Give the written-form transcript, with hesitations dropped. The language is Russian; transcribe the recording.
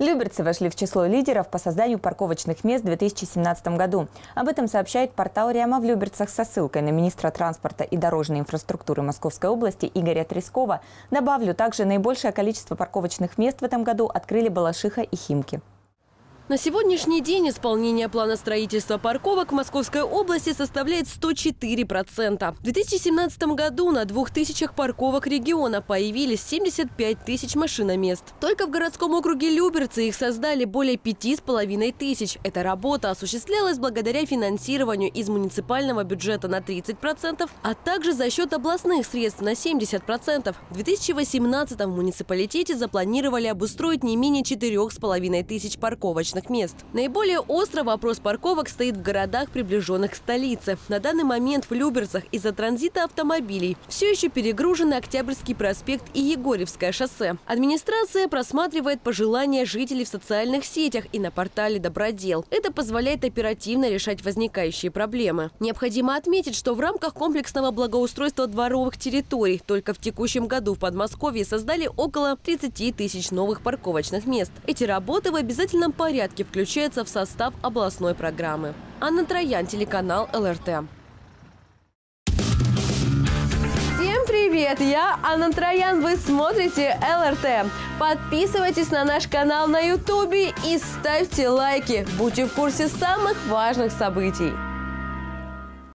Люберцы вошли в число лидеров по созданию парковочных мест в 2017 году. Об этом сообщает портал РИАМО в Люберцах со ссылкой на министра транспорта и дорожной инфраструктуры Московской области Игоря Трескова. Добавлю, также наибольшее количество парковочных мест в этом году открыли Балашиха и Химки. На сегодняшний день исполнение плана строительства парковок в Московской области составляет 104%. В 2017 году на 2000 парковок региона появились 75 тысяч машиномест. Только в городском округе Люберцы их создали более 5500. Эта работа осуществлялась благодаря финансированию из муниципального бюджета на 30%, а также за счет областных средств на 70%. В 2018 в муниципалитете запланировали обустроить не менее 4500 парковочных мест. Наиболее остро вопрос парковок стоит в городах, приближенных к столице. На данный момент в Люберцах из-за транзита автомобилей все еще перегружены Октябрьский проспект и Егорьевское шоссе. Администрация просматривает пожелания жителей в социальных сетях и на портале «Добродел». Это позволяет оперативно решать возникающие проблемы. Необходимо отметить, что в рамках комплексного благоустройства дворовых территорий только в текущем году в Подмосковье создали около 30 тысяч новых парковочных мест. Эти работы в обязательном порядке включается в состав областной программы. Анна Троян, телеканал ЛРТ. Всем привет! Я Анна Троян, вы смотрите ЛРТ. Подписывайтесь на наш канал на YouTube и ставьте лайки. Будьте в курсе самых важных событий.